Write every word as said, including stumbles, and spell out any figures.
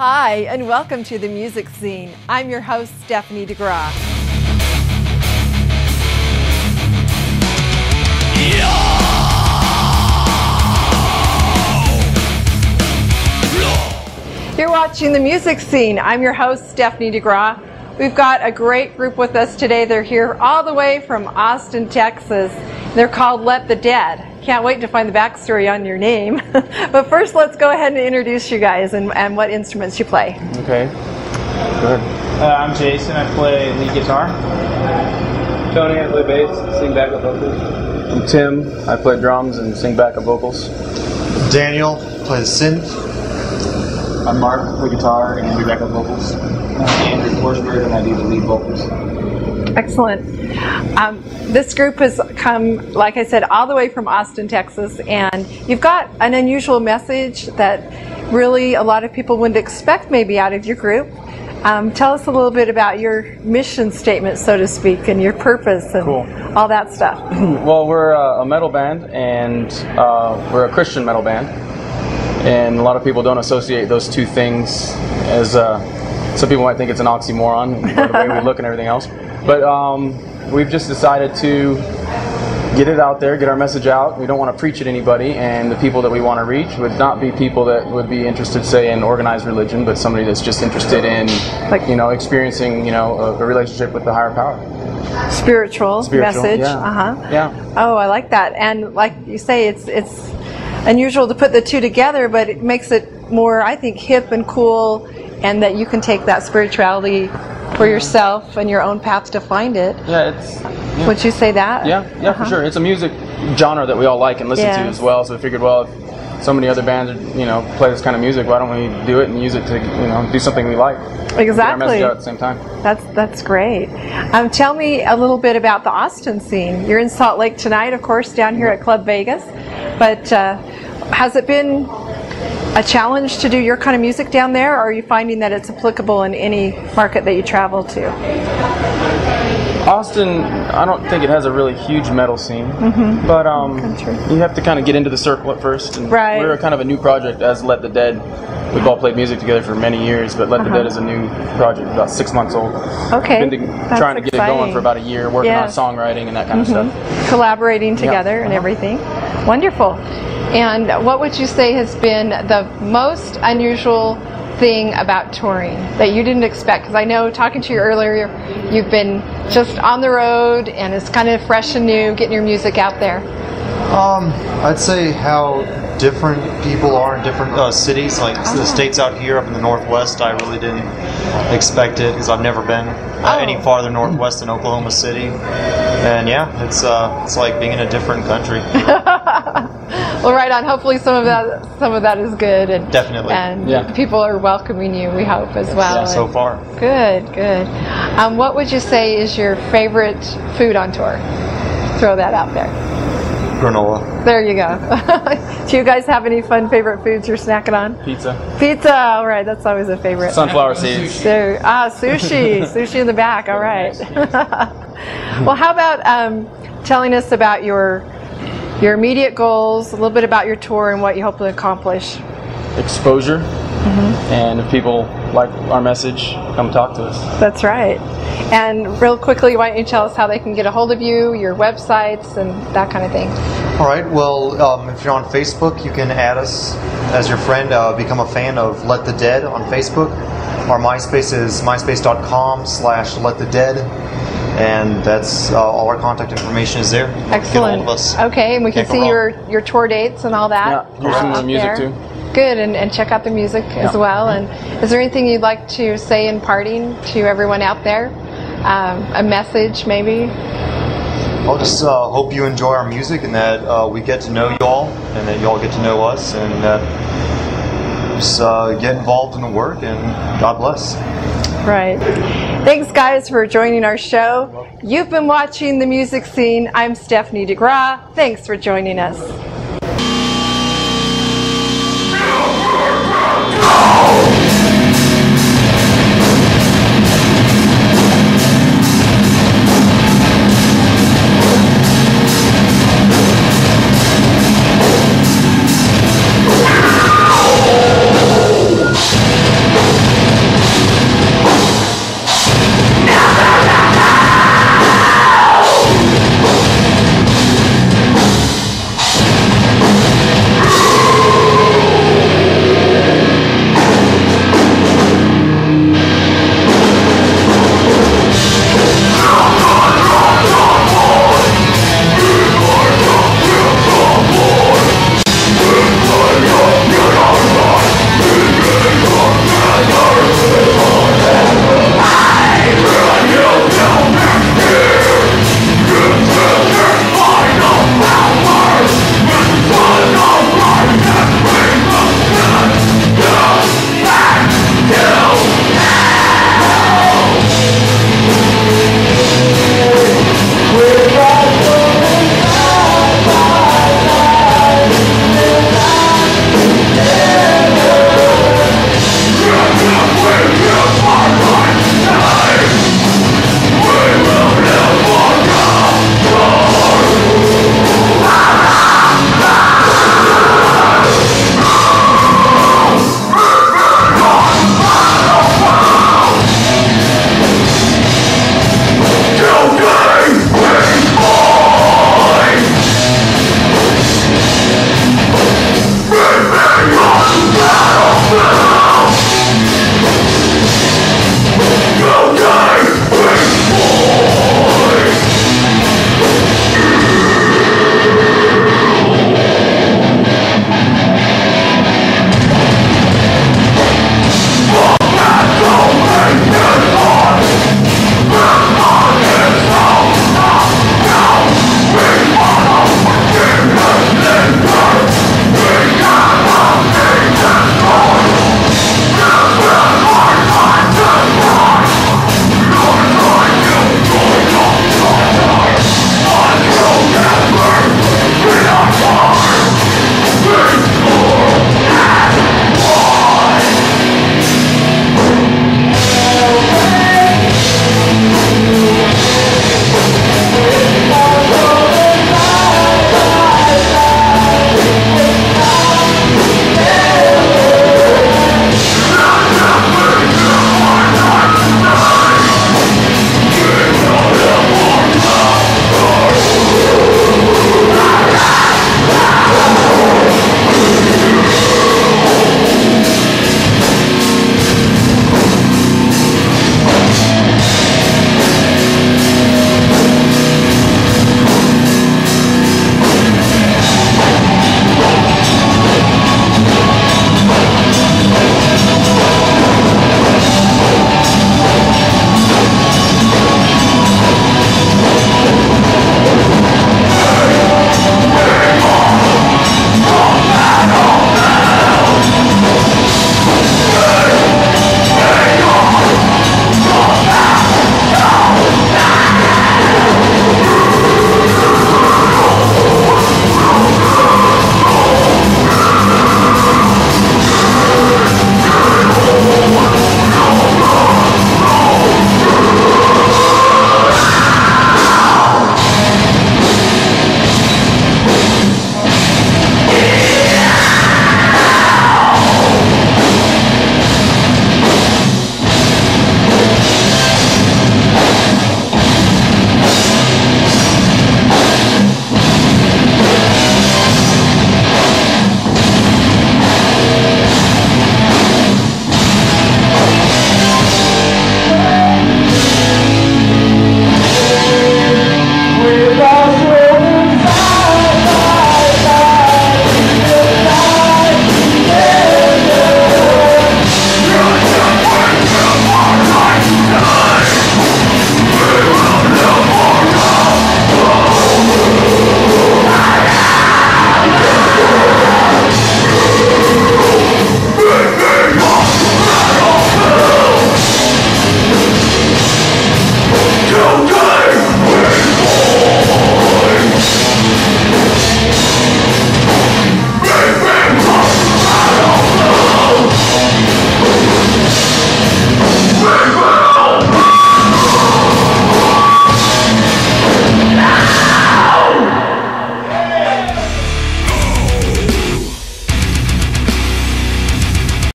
Hi, and welcome to The Music Scene. I'm your host, Stephanie DeGraw. You're watching The Music Scene. I'm your host, Stephanie DeGraw. We've got a great group with us today. They're here all the way from Austin, Texas. They're called Let the Dead. Can't wait to find the backstory on your name. But first, let's go ahead and introduce you guys and, and what instruments you play. Okay. Good. Uh, I'm Jason. I play lead guitar. Tony, I play bass, sing backup vocals. I'm Tim. I play drums and sing backup vocals. Daniel plays synth. I'm Mark, I play guitar and do backup vocals. I'm Andrew Forsberg, and I do the lead vocals. Excellent. Um, this group has come, like I said, all the way from Austin, Texas, and you've got an unusual message that really a lot of people wouldn't expect maybe out of your group. Um, tell us a little bit about your mission statement, so to speak, and your purpose and cool. all that stuff. Well, we're uh, a metal band, and uh, we're a Christian metal band. And a lot of people don't associate those two things as, uh, some people might think it's an oxymoron, the way we look and everything else. But um, we've just decided to get it out there, get our message out. We don't want to preach at anybody, and the people that we want to reach would not be people that would be interested, say, in organized religion, but somebody that's just interested in, like, you know, experiencing, you know, a, a relationship with the higher power. Spiritual, Spiritual message. Yeah. Uh-huh. Yeah. Oh, I like that. And like you say, it's it's... unusual to put the two together, but it makes it more, I think, hip and cool, and that you can take that spirituality for yourself and your own path to find it. Yeah, it's... Yeah. Would you say that? Yeah, yeah, uh-huh. for sure. It's a music genre that we all like and listen yeah. to as well, so we figured, well, if so many other bands, you know, play this kind of music, why don't we do it and use it to, you know, do something we like. Exactly. Get our message out at the same time. That's, that's great. Um, tell me a little bit about the Austin scene. You're in Salt Lake tonight, of course, down here at Club Vegas. But uh, has it been a challenge to do your kind of music down there, or are you finding that it's applicable in any market that you travel to? Austin, I don't think it has a really huge metal scene, mm-hmm. but um, you have to kind of get into the circle at first. And right. We're kind of a new project as Let the Dead. We've all played music together for many years, but Let uh-huh. the Dead is a new project, about six months old. Okay, We've been to, trying to get exciting. it going for about a year, working yeah. on songwriting and that kind mm-hmm. of stuff. Collaborating together yeah. and uh-huh. everything. Wonderful. And what would you say has been the most unusual thing about touring that you didn't expect? Because I know, talking to you earlier, you've been just on the road and it's kind of fresh and new, getting your music out there. Um, I'd say how different people are in different uh, cities, like oh. the states out here up in the Northwest. I really didn't expect it because I've never been uh, oh. any farther northwest than Oklahoma City, and yeah, it's uh, it's like being in a different country. Well, right on. Hopefully, some of that some of that is good, and definitely, and yeah. people are welcoming you. We hope as well. Yeah, so far, good, good. Um, what would you say is your favorite food on tour? Throw that out there. Granola. There you go. Do you guys have any fun favorite foods you're snacking on? Pizza. Pizza. All right, that's always a favorite. Sunflower seeds. There, ah, sushi. Sushi in the back. All right. Well, how about um, telling us about your your immediate goals, a little bit about your tour and what you hope to accomplish? Exposure. Mm-hmm. And if people like our message, come talk to us. That's right. And real quickly, why don't you tell us how they can get a hold of you, your websites, and that kind of thing. All right. Well, um, if you're on Facebook, you can add us as your friend. Uh, become a fan of Let the Dead on Facebook. Our MySpace is myspace.com slash Let the Dead. And that's uh, all our contact information is there. Excellent. Of us. Okay, and we Can't can see your, your tour dates and all that. Yeah, you're seeing the music, too. Good, and, and check out the music yeah. as well. And is there anything you'd like to say in parting to everyone out there? Um, a message, maybe? I'll just uh, hope you enjoy our music, and that uh, we get to know you all, and that you all get to know us, and uh, just uh, get involved in the work, and God bless. Right. Thanks, guys, for joining our show. You've been watching The Music Scene. I'm Stephanie DeGraw. Thanks for joining us.